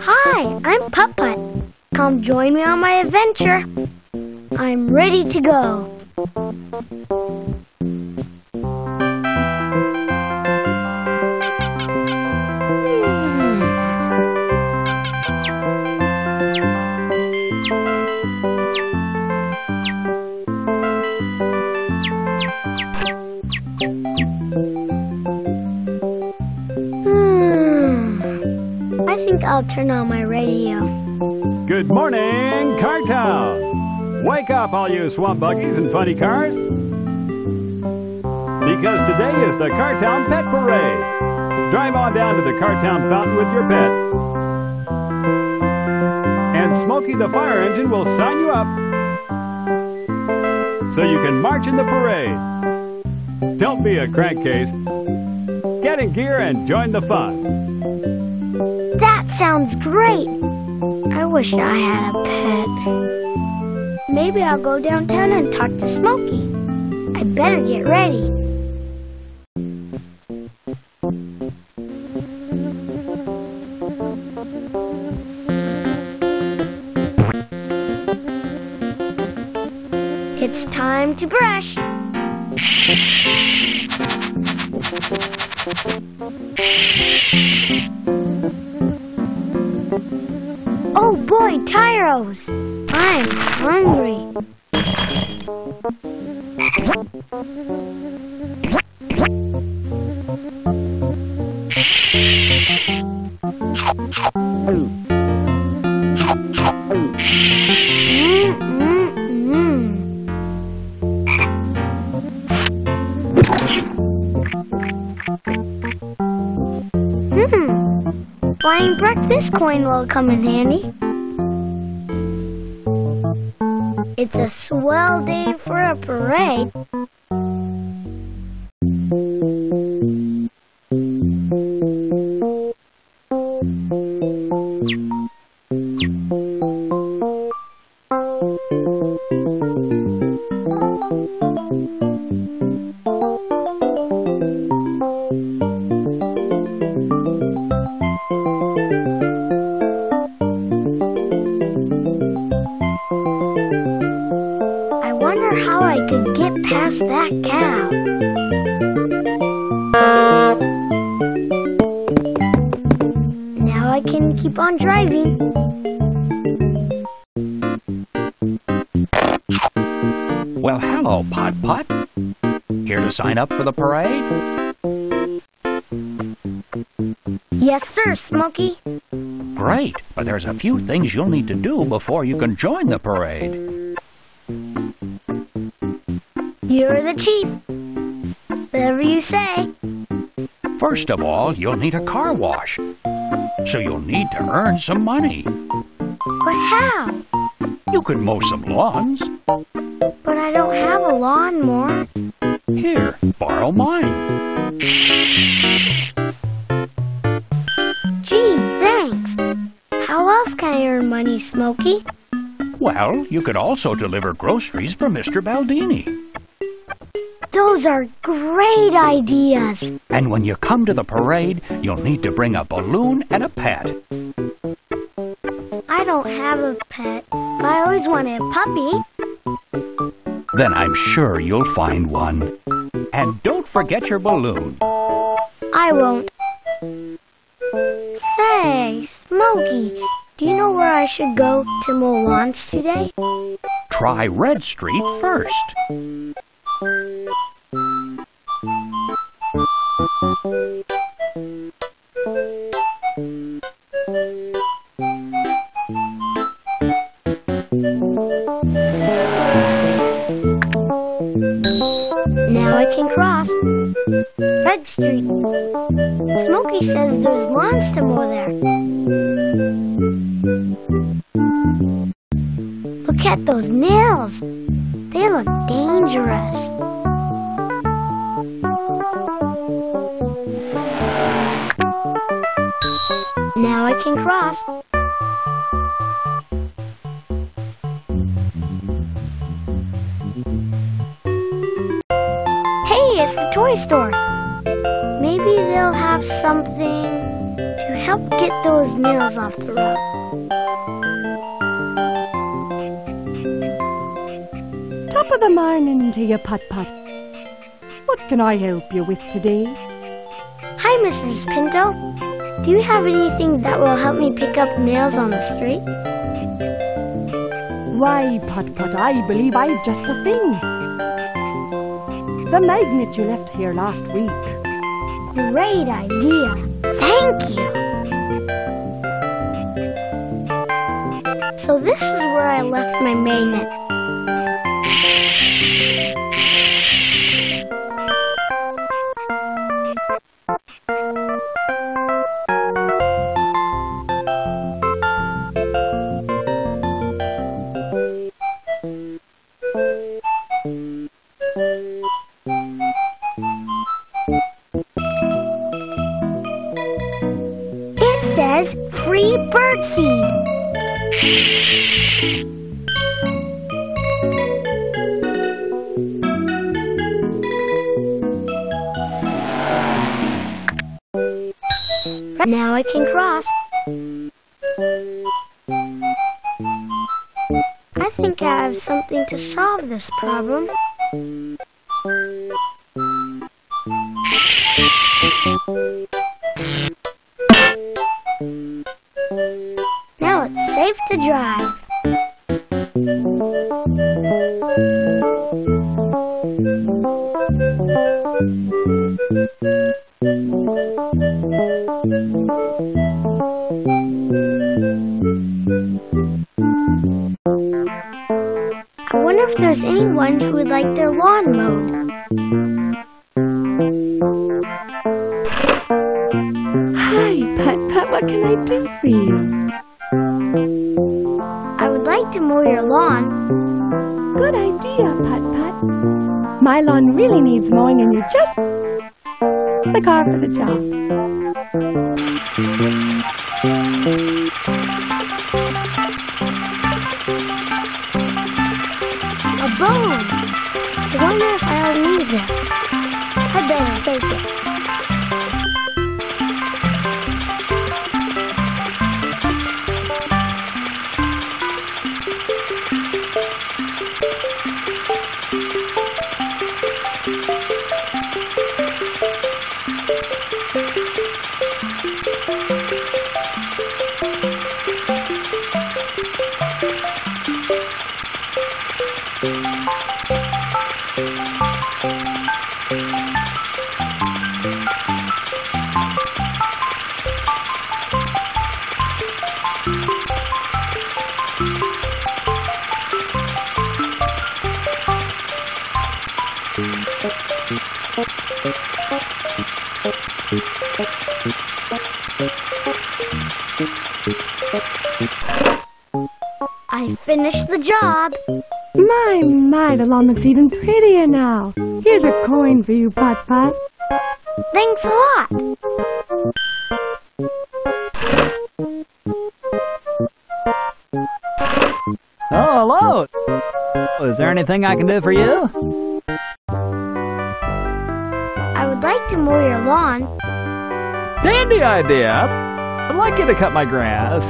Hi, I'm Putt-Putt. Come join me on my adventure. I'm ready to go. I'll turn on my radio. Good morning, Car Town! Wake up, all you swamp buggies and funny cars! Because today is the Car Town Pet Parade! Drive on down to the Car Town fountain with your pets. And Smokey the fire engine will sign you up so you can march in the parade. Don't be a crankcase. Get in gear and join the fun. That sounds great! I wish I had a pet. Maybe I'll go downtown and talk to Smokey. I better get ready. It's time to brush. Oh boy, Tyros! I'm hungry. Buying breakfast coin will come in handy. It's a swell day for a parade. Well, hello, Putt-Putt. Here to sign up for the parade? Yes, sir, Smokey. Great, but there's a few things you'll need to do before you can join the parade. You're the chief. Whatever you say. First of all, you'll need a car wash. So you'll need to earn some money. But how? You could mow some lawns. But I don't have a lawnmower. Here, borrow mine. Gee, thanks. How else can I earn money, Smokey? Well, you could also deliver groceries for Mr. Baldini. Those are great ideas. And when you come to the parade, you'll need to bring a balloon and a pet. I don't have a pet, but I always wanted a puppy. Then I'm sure you'll find one. And don't forget your balloon. I won't. Say, Smokey, do you know where I should go to mow lawns today? Try Red Street first. Now I can cross Red Street. Smokey says there's lawns to mow there. Look at those nails. They look dangerous. Now I can cross. past the toy store. Maybe they'll have something to help get those nails off the road. Top of the morning to you, Putt-Putt. What can I help you with today? Hi, Mrs. Pinto. Do you have anything that will help me pick up nails on the street? Why, Putt-Putt, I believe I've just the thing. The magnet you left here last week. Great idea. Thank you. So this is where I left my magnet. Now I can cross. I think I have something to solve this problem. Now it's safe to drive. There's anyone who would like their lawn mowed. Hi, Putt-Putt, what can I do for you? I would like to mow your lawn. Good idea, Putt-Putt. My lawn really needs mowing and you're just the car for the job. Boom! I wonder if I'll need this. I better take it. I finished the job. My, the lawn looks even prettier now. Here's a coin for you, Putt-Putt. Thanks a lot. Oh, hello. Is there anything I can do for you? I would like to mow your lawn. Dandy idea. I'd like you to cut my grass.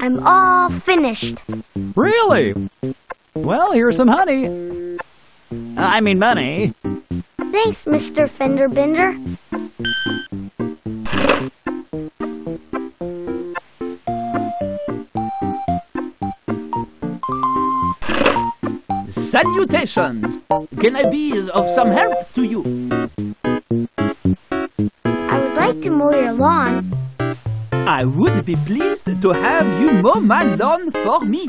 I'm all finished. Really? Well, here's some honey. I mean money. Thanks, Mr. Fenderbender. Salutations! Can I be of some help to you? I would like to mow your lawn. I would be pleased to have you mow my lawn for me.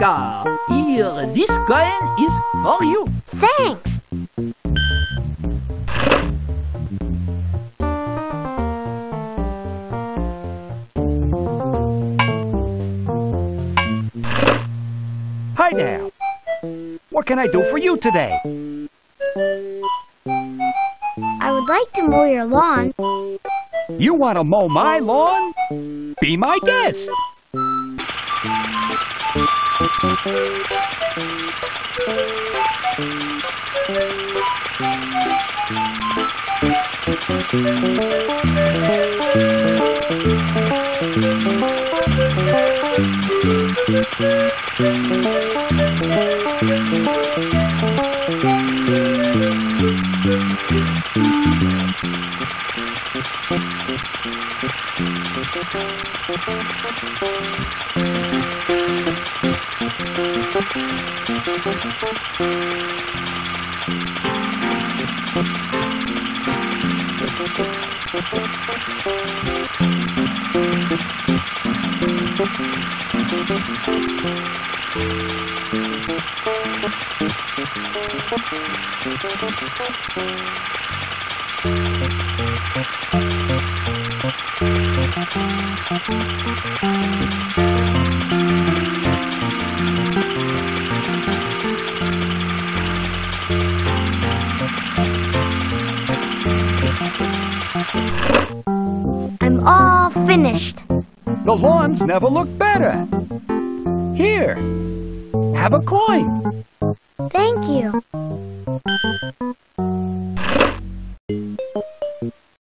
Car. Here, this coin is for you. Thanks. Hi there. What can I do for you today? I would like to mow your lawn. You want to mow my lawn? Be my guest. I'm all finished. The lawns never look better. Here, have a coin. Thank you.